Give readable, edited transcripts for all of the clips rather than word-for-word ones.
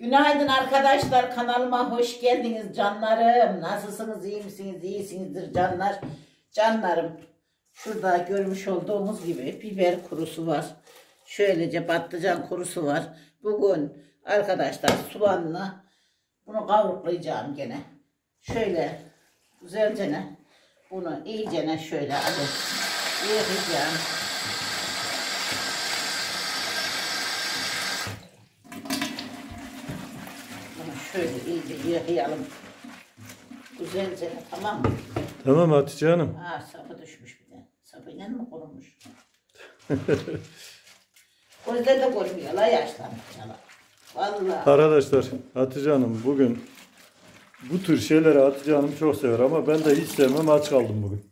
Günaydın arkadaşlar, kanalıma hoş geldiniz canlarım. Nasılsınız, iyi misiniz? İyisinizdir canlar. Canlarım, şurada görmüş olduğumuz gibi biber kurusu var. Şöylece patlıcan kurusu var. Bugün arkadaşlar soğanla bunu kavurlayacağım gene. Şöyle güzelce ne? Bunu iyicene şöyle yıkayacağım. Şöyle iyice yıkayalım. Güzelce, tamam mı? Tamam Hatice Hanım. Aa, sapı düşmüş bir de. Sapıyla mı korunmuş? Gözde de korumuyor la, yaşlanmış la. Vallahi. Arkadaşlar, Hatice Hanım bugün bu tür şeyleri Hatice Hanım çok sever ama ben de hiç sevmem, aç kaldım bugün.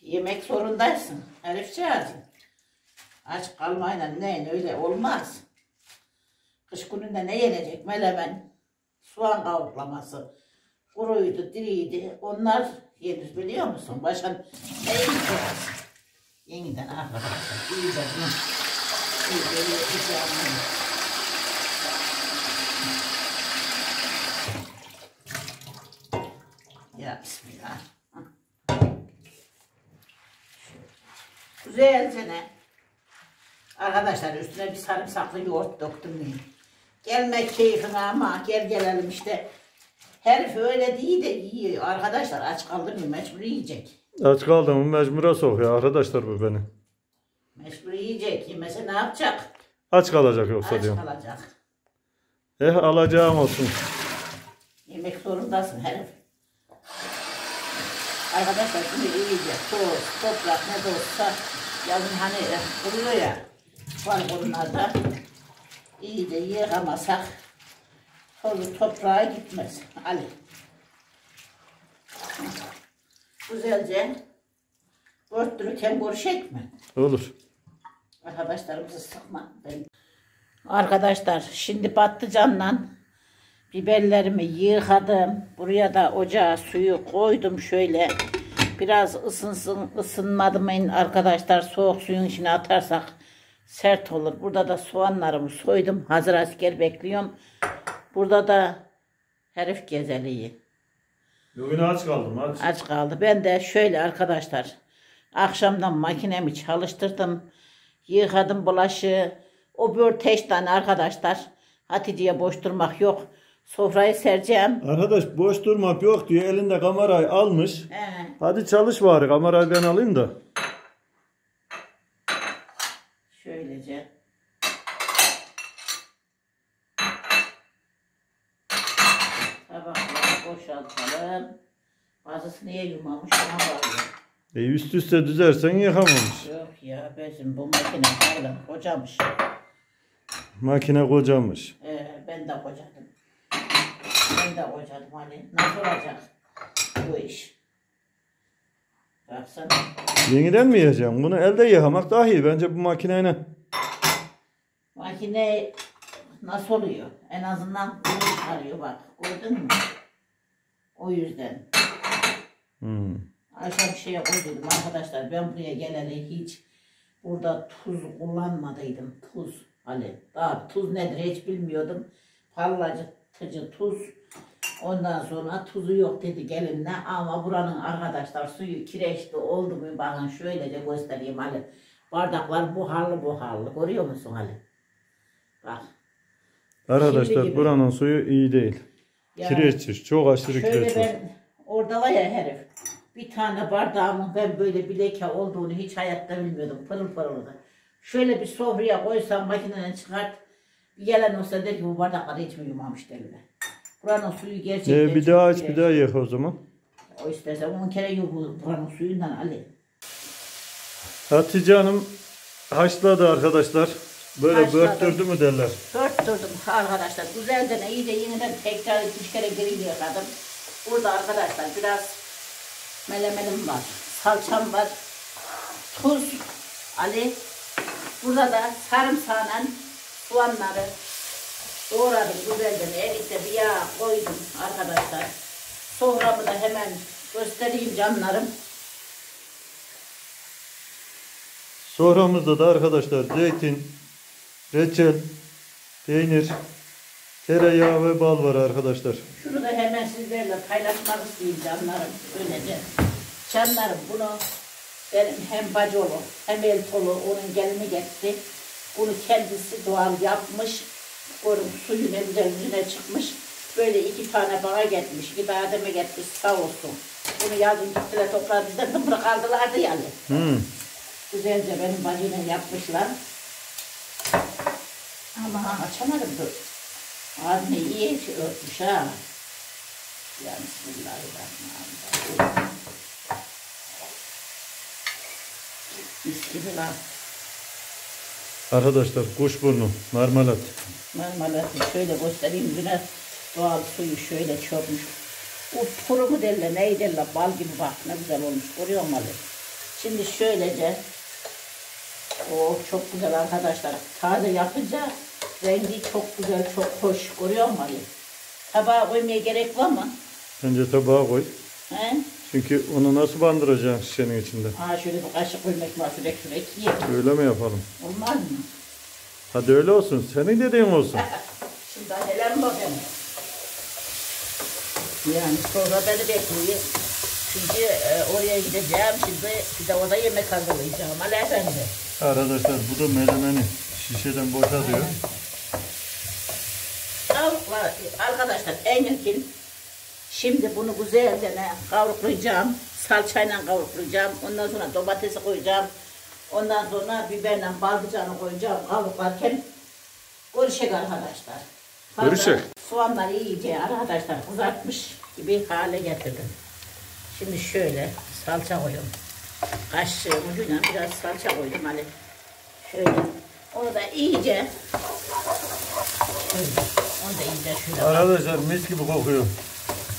Yemek zorundaysın Elifciğim. Aç kalmayla neyin, öyle olmaz. Kış gününde ne yenecek? Melemen, soğan kavurlaması, kuruydu, diriydi, onlar yenir biliyor musun? Başka ne yiyeceğiz? Yeniden arkadaşlar, yiyeceğiz mi? Ya bismillah. Güzelce ne? Arkadaşlar üstüne bir sarımsaklı yoğurt döktüm diye. Gelmek keyfine ama gel gelelim işte. Herif öyle değil de yiyor. Arkadaşlar aç kaldım mı mecbur yiyecek. Aç kaldım mı mecbura sokuyor arkadaşlar bu beni. Mecbur yiyecek. Yemese ne yapacak? Aç kalacak yoksa diyorum. Aç kalacak. Alacağım olsun. Yemek zorundasın herif. Arkadaşlar şimdi yiyecek. Toz, toprak ne de olsa yazın hani kuruyor ya. Var bunlarda. İyi de yıkamasak tozu toprağa gitmez. Ali. Güzelce örtürürken görüşecek mi? Olur. Arkadaşlarımızı sıkma. Arkadaşlar şimdi patlıcanla biberlerimi yıkadım. Buraya da ocağa suyu koydum şöyle. Biraz ısınsın, ısınmadım arkadaşlar. Soğuk suyun içine atarsak sert olur. Burada da soğanlarımı soydum. Hazır asker bekliyorum. Burada da herif gezeliği. Bugün aç kaldım. Aç kaldı. Ben de şöyle arkadaşlar. Akşamdan makinemi çalıştırdım. Yıkadım bulaşığı. O börteş tane arkadaşlar. Hatice'ye boş durmak yok. Sofrayı sereceğim. Arkadaş boş durmak yok diyor. Elinde kamerayı almış. Hadi çalış bari. Kamerayı ben alayım da. Şöylece. Tabakları boşaltalım. Bazısı niye yumamış ona bakıyor. Üst üste düzersen yıkamamış. Yok ya bizim bu makine hala kocamış. Makine kocamış. Ben de kocadım. Hani nasıl olacak bu iş? Baksana. Yeniden mi yiyeceğim? Bunu elde yıkamak daha iyi. Bence bu makineyle. Makine nasıl oluyor? En azından bunu çıkarıyor bak. Gördün mü? O yüzden. Aşağı bir şeye koydum arkadaşlar. Ben buraya geleli hiç burada tuz kullanmadıydım. Tuz. Hani daha tuz nedir hiç bilmiyordum. Parlatıcı tuz. Ondan sonra tuzu yok dedi gelinle ama buranın arkadaşlar suyu kireçli oldu mu bakın şöylece göstereyim Ali. Bardaklar buharlı görüyor musun Ali? Bak. Arkadaşlar buranın suyu iyi değil. Yani, kireçli, çok aşırı kireçli. Ben orada var ya herif. Bir tane bardağımın ben böyle bir leke olduğunu hiç hayatta bilmiyordum. Pırıl pırıldı. Şöyle bir sofraya koysam makineden çıkart. Gelen olsa der ki bu bardakları hiç mi yumamış derler. Buranın suyu gerçekten bir daha aç, bir daha yak o zaman. O istersen 10 kere yak buranın suyundan Ali. Hatice Hanım haşladı arkadaşlar. Böyle börttürdü mü derler. Börttürdüm arkadaşlar. Güzelce de iyice yeniden tekrar 2-3 kere geri yıkadım. Burada arkadaşlar biraz melemenim var. Salçam var. Tuz Ali. Burada da sarımsağla soğanları doğradım güzelce de elinde bir yağ koydum arkadaşlar. Soframı da hemen göstereyim canlarım. Soframızda da arkadaşlar zeytin, reçel, peynir, tereyağı ve bal var arkadaşlar. Şunu da hemen sizlerle paylaşmak istiyorum canlarım. Öylece canlarım, bunu benim hem bacolu hem eltolu, onun gelini getti. Bunu kendisi doğal yapmış. Onun suyun elinden yüzüne çıkmış. Böyle iki tane bana getmiş. İbademe getmiş, sağ olsun. Bunu yazın gittiler, toprağı bizden dımdırı kaldılardı yani. Hmm. Güzelce benim bacıyla yapmışlar. Ama açamadım dur. Ağzını iyi örtmüş ha. Ya bismillahirrahmanirrahim. Bismillah. Arkadaşlar kuşburnu, marmalat. Marmalatı şöyle göstereyim. Güne doğal suyu şöyle çökmüş. O kurumu derler, neyi derler, bal gibi bak ne güzel olmuş. Görüyor musun? Şimdi şöylece. Oh çok güzel arkadaşlar. Taze yapınca rengi çok güzel, çok hoş. Görüyor musun Ali? Tabağa koymaya gerek var mı? Önce tabağa koy. He? Çünkü onu nasıl bandıracaksın şişenin içinde? Aa şöyle bir kaşık koymak var, sürek sürek yiyelim. Öyle mi yapalım? Olmaz mı? Hadi öyle olsun, senin dediğin olsun. Şimdi daha neler mi bakayım? Yani sonra beni bekliyor. Şimdi oraya gideceğim, şimdi bir de orada yemek hazırlayacağım Ali efendi. Arkadaşlar bu da melemeni şişeden boşalıyor. Arkadaşlar en yakın şimdi bunu güzelce kavruklayacağım. Salçayla kavruklayacağım. Ondan sonra domatesi koyacağım. Ondan sonra biberle baldıcanı koyacağım. Kavruklarken görüşecek arkadaşlar. Görüşecek. Soğanları iyice arkadaşlar kızartmış gibi hale getirdim. Şimdi şöyle salça koyuyorum. Kaşığın ucuyla biraz salça koydum hani. Şöyle. Onu da iyice. Şöyle. Onu da iyice şöyle. Arkadaşlar mis gibi kokuyor.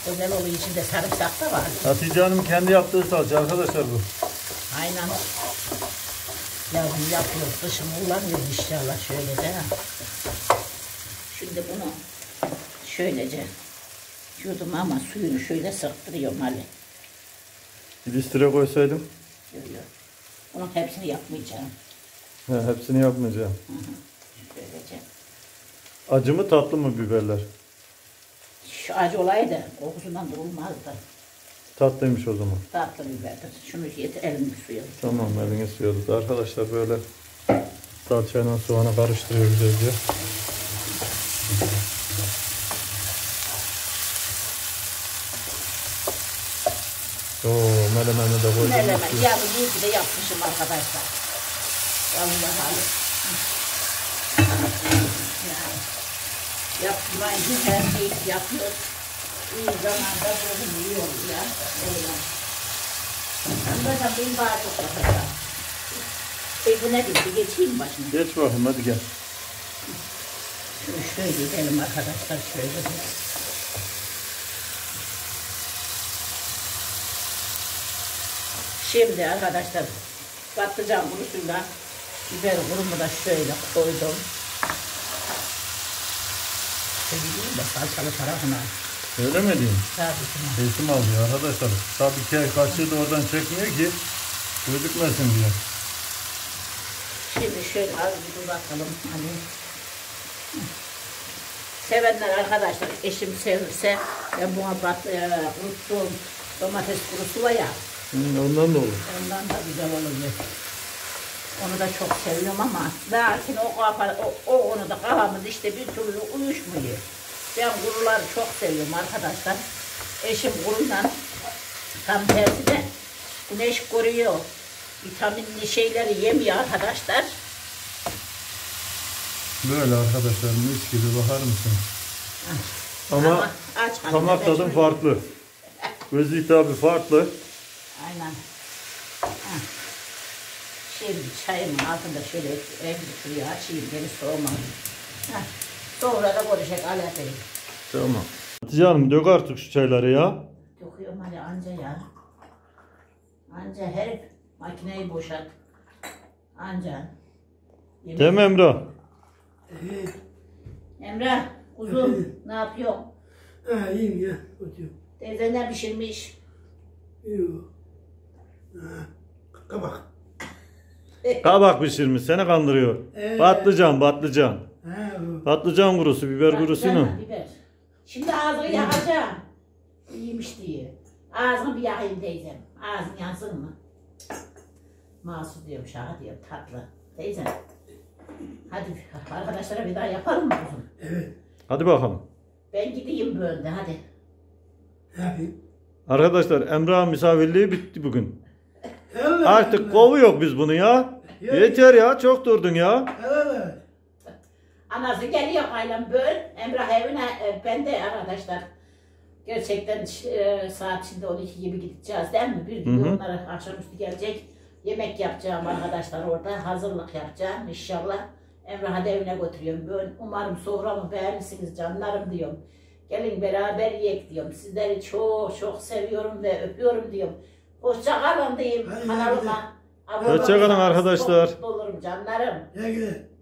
Özel oluyor, içinde sarımsak da var. Hatice Hanım kendi yaptığı salça arkadaşlar bu. Aynen. Yazın yapıyoruz, kışın kullanıyoruz inşallah şöyle de. Şimdi bunu şöylece yudum ama suyunu şöyle sıktırıyorum Ali. Listire koysaydım? Şöyle. Onun hepsini yapmayacağım. He, hepsini yapmayacağım. Hı hı. Şöylece. Acı mı tatlı mı biberler? Şu acı olaydı, kokusundan durulmazdı. Tatlıymış o zaman. Tatlı biberdir. Şunu yeter, elini suya. Tamam, elini suya tut. Arkadaşlar böyle salçayla soğanı karıştırıyoruz diye. Ooo, melemeni de koydum. Melemen, ya bu iyi ki de yapmışım arkadaşlar. Vallahi hali. Yapmayın, her şeyi yapıyoruz. İyi zamanda böyle yiyoruz ya. Öyle. Şimdi da benim bağ toplatacağım. Bu ne dedi? Geçeyim başına. Geç bakalım, hadi gel. Şunu şöyle gidelim arkadaşlar, şöyle. Şimdi arkadaşlar, patlıcan kurusuyla biber kurumu da şöyle koydum. Sevgiliyim de salçalı tarafına. Öyle mi diyeyim? Tabii ki. Eğitim alıyor arkadaşlar. Tabii ki kaşığı da oradan çekmiyor ki gözükmesin diye. Şimdi şöyle az bir uzatalım. Hani. Sevenler arkadaşlar, eşim sevirse ben buna unuttuğum domates kurusu var ya. Hı, ondan da olur. Ondan da güzel olur. Onu da çok seviyorum ama lakin o konuda kafamız işte bir türlü uyuşmuyor. Ben kuruları çok seviyorum arkadaşlar. Eşim kuruyla tam tersine güneş koruyor. Vitaminli şeyleri yemiyor arkadaşlar. Böyle arkadaşlar mis gibi bakar mısınız? Ama damak tadım farklı. Göz hitabı farklı. Aynen. Şimdi çayımın altında şöyle şurayı açayım, beni soğumayın. Sonra da konuşacak Ali Bey. Tamam. Hatice Hanım dök artık şu çayları ya. Döküyorum Ali anca ya. Anca herif makineyi boşalt. Anca. Yemin değil mi Emrah? Emrah uzun ne yapıyorsun? Ha iyiyim ya. Teyze ne pişirmiş? Yok. Kabak. Kabak pişirmiş, seni kandırıyor. Batlıcan. Ha. Patlıcan kurusu, biber kurusunu. Biber. Şimdi ağzını yakacağım. İyiymiş diye. Ağzını bir yakayım teyzem. Ağzın yansın mı? Masum diyorum, şaka diyorum, tatlı. Teyzem. Hadi arkadaşlara bir daha yapalım mı bunu? Evet. Hadi bakalım. Ben gideyim böyle, hadi. Ne yapayım? Arkadaşlar, Emrah misafirliği bitti bugün. Evet. Artık kovu yok biz bunu ya. Yok. Yeter ya, çok durdun ya. Evet. Anası geliyor ailem böyle. Emrah evine, ben de arkadaşlar. Gerçekten saat şimdi 12 gibi gideceğiz değil mi? Bir gün onlara akşamüstü gelecek. Yemek yapacağım arkadaşlar orada. Hazırlık yapacağım inşallah. Emrah'ı da evine götürüyorum. Böyle, umarım soframı beğenirsiniz canlarım diyorum. Gelin beraber yiyek diyorum. Sizleri çok çok seviyorum ve öpüyorum diyorum. Hoşça kalın diyeyim kanalıma. Hoşça kalın arkadaşlar. Mutlu olurum canlarım.